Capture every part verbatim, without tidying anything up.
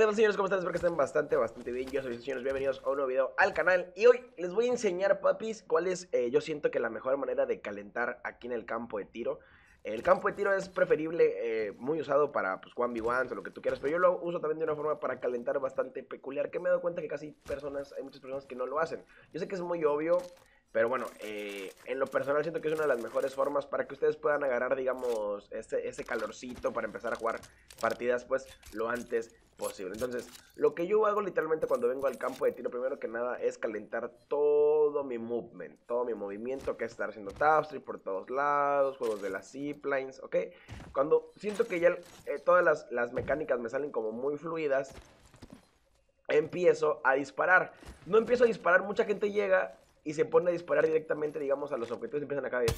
Hola, ¿qué tal, señores? ¿Cómo están? Espero que estén bastante, bastante bien. Yo soy los señores, bienvenidos a un nuevo video al canal. Y hoy les voy a enseñar, papis, cuál es, eh, yo siento que la mejor manera de calentar aquí en el campo de tiro. El campo de tiro es preferible, eh, muy usado para, pues, uno ve uno o lo que tú quieras. Pero yo lo uso también de una forma para calentar bastante peculiar, que me he dado cuenta que casi personas, hay muchas personas que no lo hacen. Yo sé que es muy obvio, pero bueno, eh, en lo personal siento que es una de las mejores formas para que ustedes puedan agarrar, digamos, ese, ese calorcito para empezar a jugar partidas, pues, lo antes posible. Entonces, lo que yo hago literalmente cuando vengo al campo de tiro, primero que nada, es calentar todo mi movement, todo mi movimiento, que es estar haciendo tapstreak por todos lados, juegos de las ziplines, ¿ok? Cuando siento que ya eh, todas las, las mecánicas me salen como muy fluidas, empiezo a disparar. No empiezo a disparar, mucha gente llega y se pone a disparar directamente, digamos, a los objetivos. Empiezan acá de,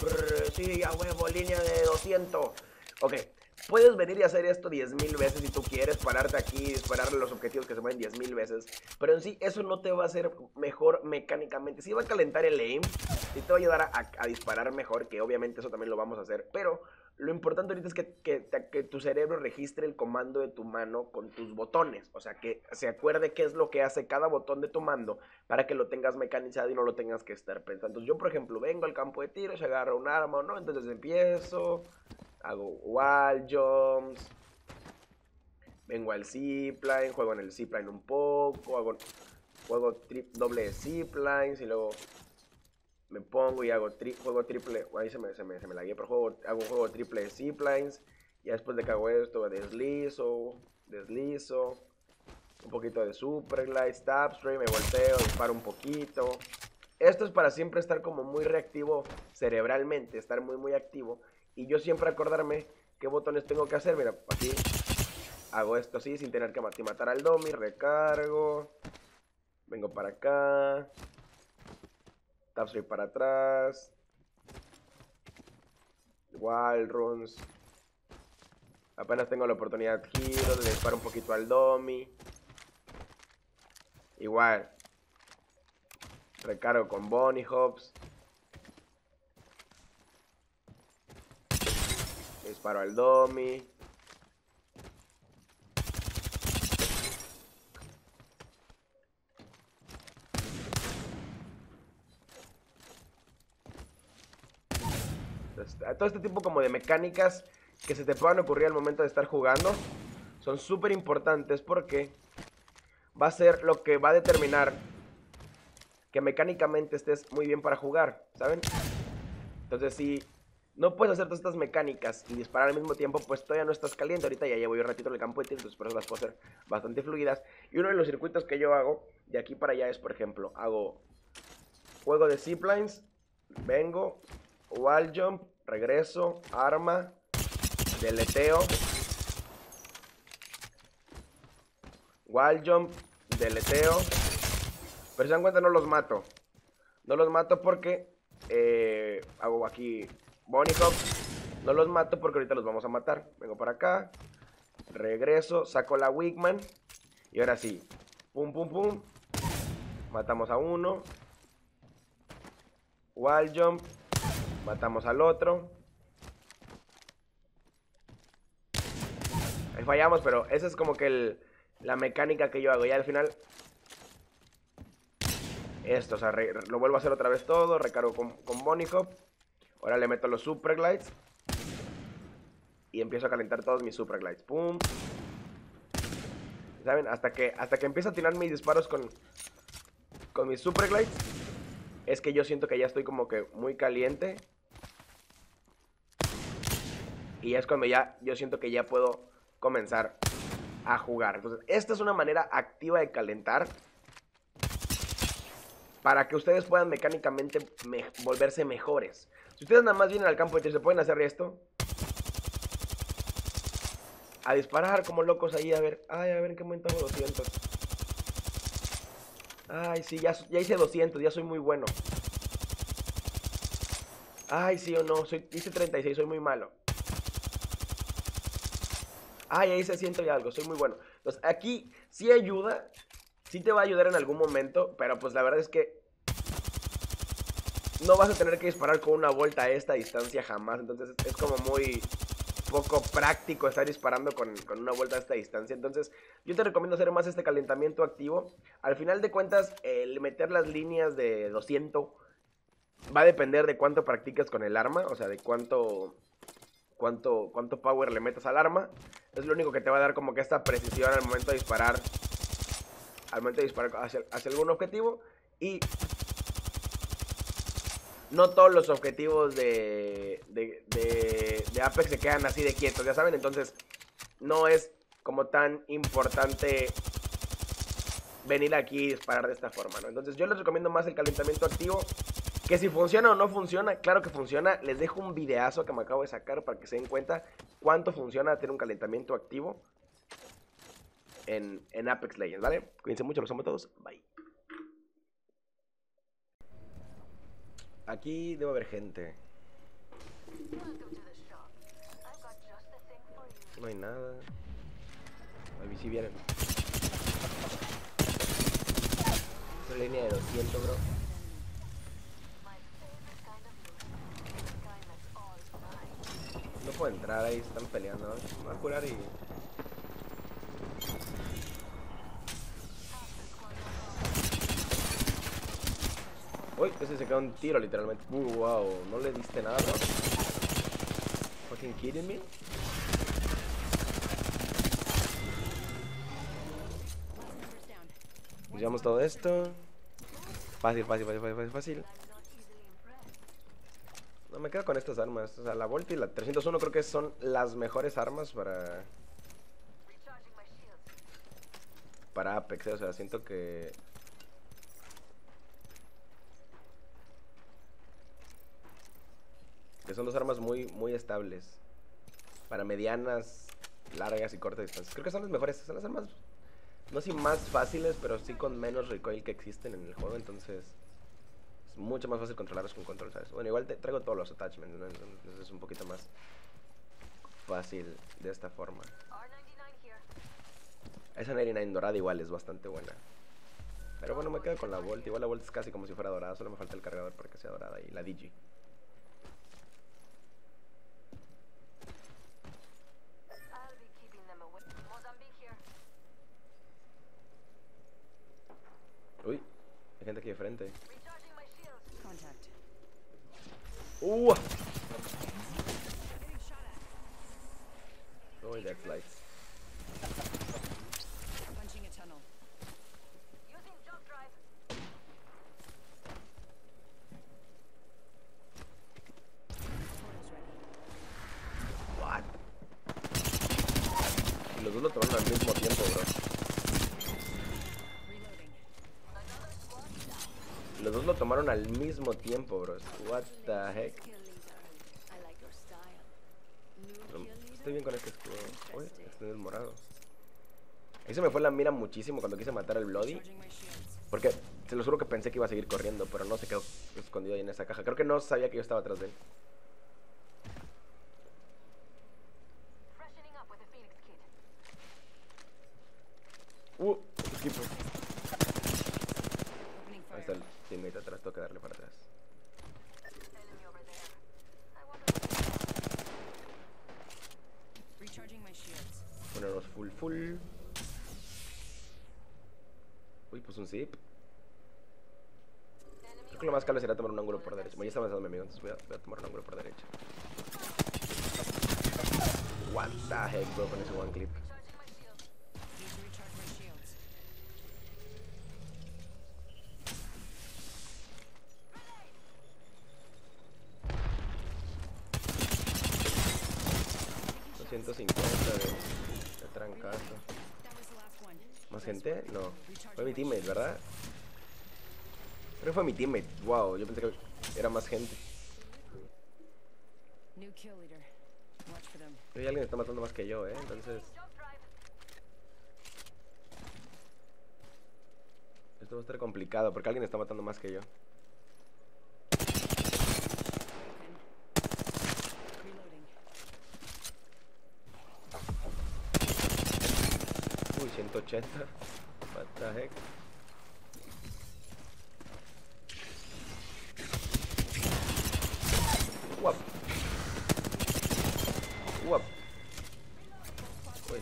sí, a huevo, línea de doscientos. Ok, puedes venir y hacer esto diez mil veces si tú quieres, pararte aquí y dispararle los objetivos que se mueven diez mil veces. Pero en sí, eso no te va a hacer mejor mecánicamente. Sí va a calentar el aim, sí te va a ayudar a, a, a disparar mejor, que obviamente eso también lo vamos a hacer. Pero lo importante ahorita es que, que, que tu cerebro registre el comando de tu mano con tus botones. O sea, que se acuerde qué es lo que hace cada botón de tu mando para que lo tengas mecanizado y no lo tengas que estar pensando. Entonces, yo, por ejemplo, vengo al campo de tiro, se agarra un arma o no, entonces empiezo, hago wall jumps, vengo al zipline, juego en el zipline un poco, hago, juego trip, doble ziplines y luego me pongo y hago tri, juego triple, ahí se me, se me, se me lagué, pero juego, hago un juego triple de ziplines. Y después de que hago esto, deslizo, deslizo, un poquito de super glide, tapstreak, me volteo, disparo un poquito. Esto es para siempre estar como muy reactivo cerebralmente, estar muy muy activo. Y yo siempre acordarme qué botones tengo que hacer. Mira, aquí hago esto así sin tener que matar al dummy, recargo, vengo para acá, tapstreak para atrás, wall runs, apenas tengo la oportunidad, giro, le disparo un poquito al dummy, igual recargo con bunny hops, disparo al dummy, todo este tipo como de mecánicas que se te puedan ocurrir al momento de estar jugando son súper importantes, porque va a ser lo que va a determinar que mecánicamente estés muy bien para jugar, ¿saben? Entonces, si no puedes hacer todas estas mecánicas y disparar al mismo tiempo, pues todavía no estás caliente. Ahorita ya llevo yo un ratito en el campo de tiro, entonces por eso las puedo hacer bastante fluidas. Y uno de los circuitos que yo hago de aquí para allá es, por ejemplo, hago juego de ziplines, vengo, wall jump, regreso, arma, deleteo, wall jump, deleteo. Pero si se dan cuenta, no los mato. No los mato porque eh, hago aquí bunny hop. No los mato porque ahorita los vamos a matar. Vengo para acá, regreso, saco la wigman. Y ahora sí, pum pum pum, matamos a uno, wall jump, matamos al otro. Ahí fallamos, pero esa es como que el, la mecánica que yo hago. Ya al final esto, o sea, re, lo vuelvo a hacer otra vez todo. Recargo con, con bunny hop. Ahora le meto los super glides y empiezo a calentar todos mis super glides. Pum. ¿Saben? Hasta que, hasta que empiezo a tirar mis disparos con, con mis super glides, es que yo siento que ya estoy como que muy caliente. Y es cuando ya yo siento que ya puedo comenzar a jugar. Entonces, esta es una manera activa de calentar para que ustedes puedan mecánicamente me volverse mejores. Si ustedes nada más vienen al campo de tiro, se pueden hacer esto, a disparar como locos ahí, a ver, ay, a ver en qué momento hago doscientos. Ay, sí, ya, ya hice doscientos, ya soy muy bueno. Ay, sí o no, soy, hice treinta y seis, soy muy malo. Ay, ya hice cien y algo, soy muy bueno. Entonces, aquí sí ayuda. Sí te va a ayudar en algún momento, pero pues la verdad es que no vas a tener que disparar con una vuelta a esta distancia jamás. Entonces es como muy poco práctico estar disparando con, con una vuelta a esta distancia. Entonces yo te recomiendo hacer más este calentamiento activo. Al final de cuentas, el meter las líneas de doscientos va a depender de cuánto practiques con el arma. O sea, de cuánto, cuánto, cuánto power le metas al arma. Es lo único que te va a dar como que esta precisión al momento de disparar, al momento de disparar hacia, hacia algún objetivo. Y no todos los objetivos de, de, de, de Apex se quedan así de quietos, ya saben. Entonces no es como tan importante venir aquí y disparar de esta forma, ¿no? Entonces yo les recomiendo más el calentamiento activo. Que si funciona o no funciona, claro que funciona. Les dejo un videazo que me acabo de sacar para que se den cuenta cuánto funciona tener un calentamiento activo en, en Apex Legends, ¿vale? Cuídense mucho, los amo a todos, bye. Aquí debe haber gente. No hay nada. A mí sí vienen. Una línea de doscientos, bro. No puedo entrar ahí, están peleando. Me voy a curar y... Uy, ese se quedó un tiro literalmente. Uh, wow, no le diste nada, bro. Fucking kidding me. Llevamos todo esto. Fácil, fácil, fácil, fácil, fácil. No me quedo con estas armas. O sea, la Volt y la trescientos uno creo que son las mejores armas para... para Apex, ¿eh? O sea, siento que... que son dos armas muy, muy estables para medianas, largas y cortas distancias. Creo que son las mejores, son las armas, no sé, más fáciles, pero sí con menos recoil que existen en el juego. Entonces es mucho más fácil controlarlos con control, ¿sabes? Bueno, igual te traigo todos los attachments, ¿no? Entonces es un poquito más fácil de esta forma. Esa noventa y nueve dorada igual es bastante buena. Pero bueno, me quedo con la Volt. Igual la Volt es casi como si fuera dorada, solo me falta el cargador para que sea dorada y la Digi. Uy, hay gente aquí de frente. Uh. Uy, deck flight. What? Y los dos lo toman al mismo tiempo, bro. Los dos lo tomaron al mismo tiempo, bro. What the heck. Estoy bien con este escudo. Uy, este es el morado. Ahí se me fue la mira muchísimo cuando quise matar al Bloody, porque se lo juro que pensé que iba a seguir corriendo, pero no, se quedó escondido ahí en esa caja. Creo que no sabía que yo estaba atrás de él. Uh, equipo. Ahí está el teammate atrás, tengo que darle para atrás. Ponernos full full. Uy, pues un zip. Creo que lo más cable será tomar un ángulo por derecha. Bueno, ya está avanzando mi amigo, entonces voy a, voy a tomar un ángulo por derecha. What the heck, bro, con ese one clip. ciento cincuenta de trancazo. ¿Más gente? No. Fue mi teammate, ¿verdad? Creo que fue mi teammate. Wow, yo pensé que era más gente. Pero alguien está matando más que yo, ¿eh? Entonces... esto va a estar complicado porque alguien está matando más que yo. ciento ochenta. What the heck. Uap. Uap.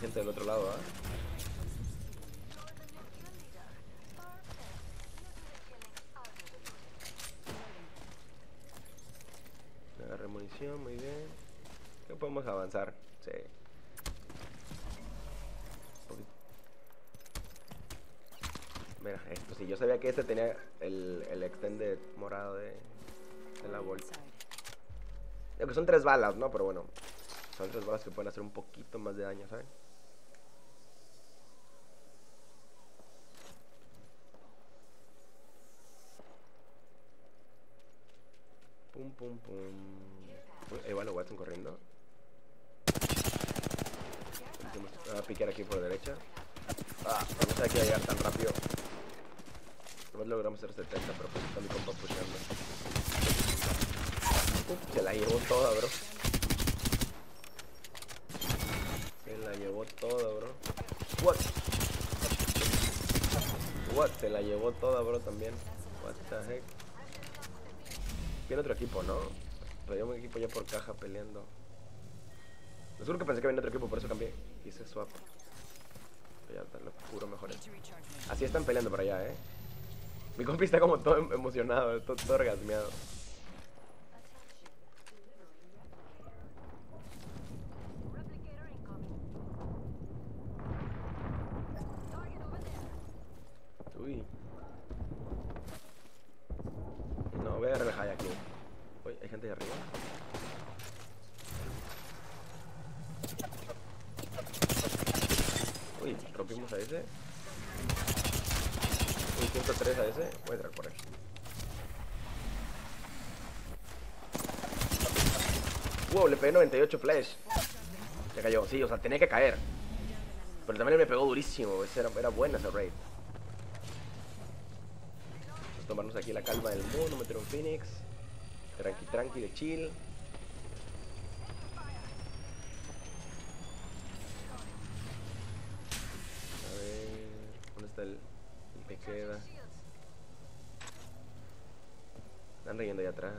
hay gente del otro lado, ¿eh? Me agarré munición, muy bien. Ya podemos avanzar, sí. Mira, esto, si yo sabía que este tenía el, el extended morado de, de la bolsa. Creo que son tres balas, ¿no? Pero bueno, son tres balas que pueden hacer un poquito más de daño, ¿saben? Pum, pum, pum. Uy, ahí van los Watson corriendo. Voy a piquear aquí por la derecha. Ah, no sé a qué llegar tan rápido. Nomás logramos hacer setenta, pero pues está mi compa pusheando. Uh, se la llevó toda, bro. Se la llevó toda, bro. What? What? Se la llevó toda, bro, también. What the heck. Viene otro equipo, ¿no? Traía un equipo ya por caja peleando. Lo juro que pensé que venía otro equipo, por eso cambié. Hice swap. Ya, lo juro, mejor. Así están peleando por allá, eh. Mi compi está como todo emocionado, todo, todo orgasmeado. Uy. No, voy a relajar aquí. Uy, hay gente de arriba. Uy, rompimos a ese. Uy, ciento tres a ese. Voy a entrar por él. Wow, le pegué noventa y ocho flash. Ya cayó, sí, o sea, tenía que caer. Pero también me pegó durísimo. Ese era, era buena esa raid. Vamos a tomarnos aquí la calma del mundo. Meter un Phoenix. Tranqui, tranqui, de chill. El, el que queda. Están riendo allá atrás.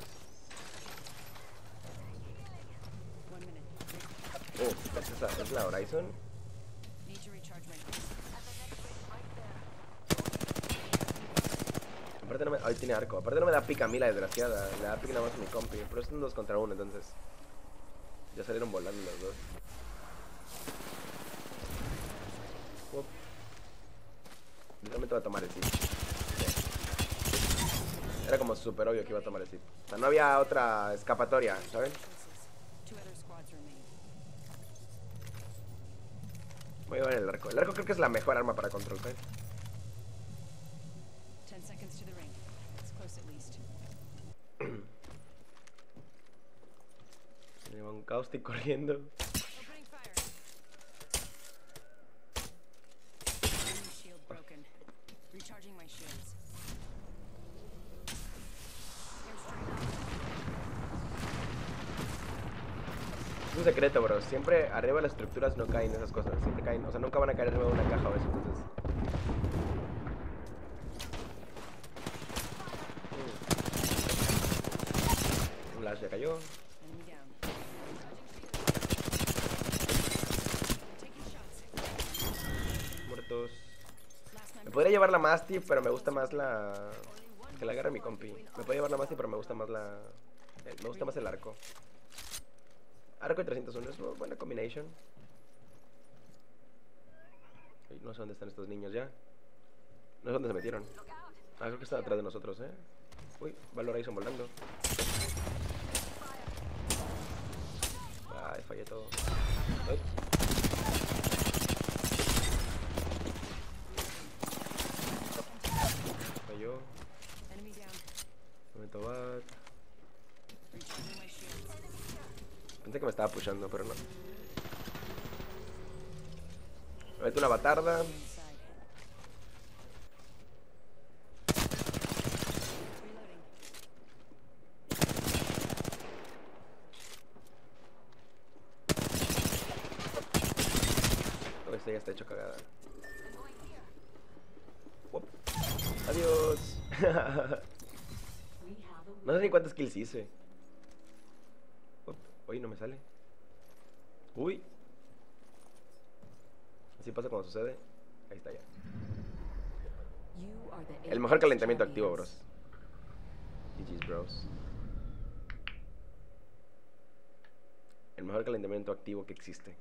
Oh, ¿es, esa, ¿es la Horizon? Aparte no me... Ay, tiene arco. Aparte no me da pica a mí la desgraciada. Le da pica nada más a mi compi. Pero es un dos contra uno, entonces ya salieron volando los dos. Uop. Literalmente va a tomar el tip. Era como súper obvio que iba a tomar el tip. O sea, no había otra escapatoria, ¿saben? Voy a llevar el arco. El arco creo que es la mejor arma para control, ¿saben? Lleva un Caustic corriendo. Es un secreto, bro. Siempre arriba de las estructuras no caen esas cosas. Siempre caen, o sea, nunca van a caer arriba de una caja o eso. Entonces, uh. un flash ya cayó. Muertos. Me podría llevar la Mastiff, pero me gusta más la... Que la agarre mi compi. Me puedo llevar la Mastiff, pero me gusta más la... Me gusta más el arco. Arco y trescientos uno es una buena combinación. No sé dónde están estos niños ya. No sé dónde se metieron. Ah, creo que están atrás de nosotros, eh. Uy, va el Horizon volando. Ay, fallé todo. Ay. Yo. Momento bat. Pensé que me estaba pushando, pero no. Me meto una batarda. No, este ya está hecho cagada. Adiós. No sé ni cuántas kills hice. Uy, no me sale. Uy. Así pasa cuando sucede. Ahí está ya. El mejor calentamiento activo, bros. G Gs, bros. El mejor calentamiento activo que existe.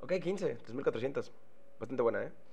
Ok, quince, tres mil cuatrocientos. Bastante buena, eh.